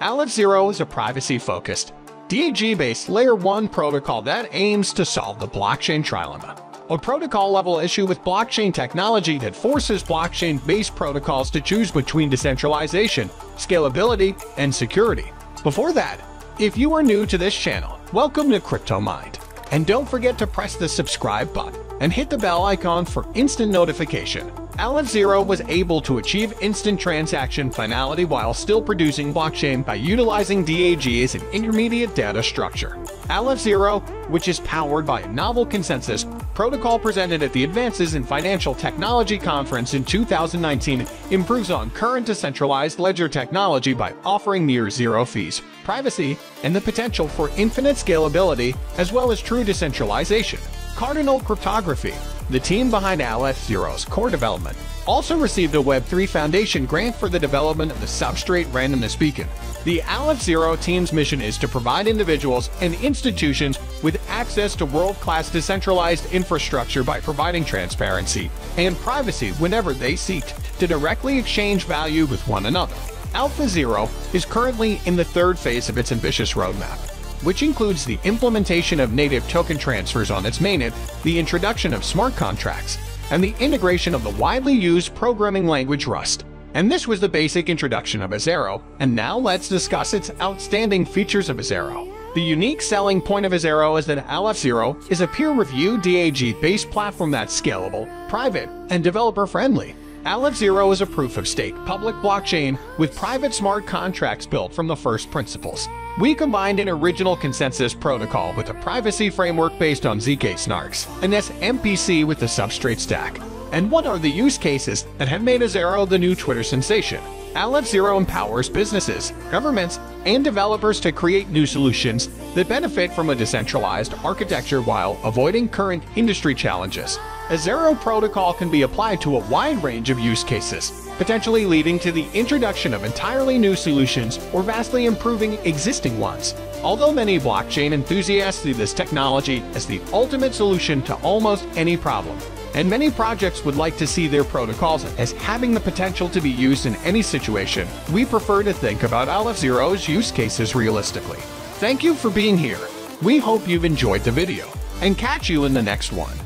Aleph Zero is a privacy-focused, DAG-based Layer 1 protocol that aims to solve the blockchain trilemma, a protocol-level issue with blockchain technology that forces blockchain-based protocols to choose between decentralization, scalability, and security. Before that, if you are new to this channel, welcome to Crypto Mind. And don't forget to press the subscribe button and hit the bell icon for instant notification. Aleph Zero was able to achieve instant transaction finality while still producing blockchain by utilizing DAG as an intermediate data structure. Aleph Zero, which is powered by a novel consensus protocol presented at the Advances in Financial Technology Conference in 2019, improves on current decentralized ledger technology by offering near-zero fees, privacy, and the potential for infinite scalability, as well as true decentralization. Cardinal Cryptography, the team behind Aleph Zero's core development, also received a Web3 Foundation grant for the development of the Substrate Randomness Beacon. The Aleph Zero team's mission is to provide individuals and institutions with access to world-class decentralized infrastructure by providing transparency and privacy whenever they seek to directly exchange value with one another. Aleph Zero is currently in the third phase of its ambitious roadmap, which includes the implementation of native token transfers on its mainnet, the introduction of smart contracts, and the integration of the widely used programming language Rust. And this was the basic introduction of Zero, and now let's discuss its outstanding features of Zero. The unique selling point of Zero is that Aleph Zero is a peer-reviewed DAG-based platform that's scalable, private, and developer-friendly. Aleph Zero is a proof-of-stake public blockchain with private smart contracts built from the first principles. We combined an original consensus protocol with a privacy framework based on ZK Snarks, and this MPC with the Substrate Stack. And what are the use cases that have made Zero the new Twitter sensation? Aleph Zero empowers businesses, governments, and developers to create new solutions that benefit from a decentralized architecture while avoiding current industry challenges. A Zero protocol can be applied to a wide range of use cases, potentially leading to the introduction of entirely new solutions or vastly improving existing ones. Although many blockchain enthusiasts see this technology as the ultimate solution to almost any problem, and many projects would like to see their protocols as having the potential to be used in any situation, we prefer to think about Aleph Zero's use cases realistically. Thank you for being here. We hope you've enjoyed the video, and catch you in the next one.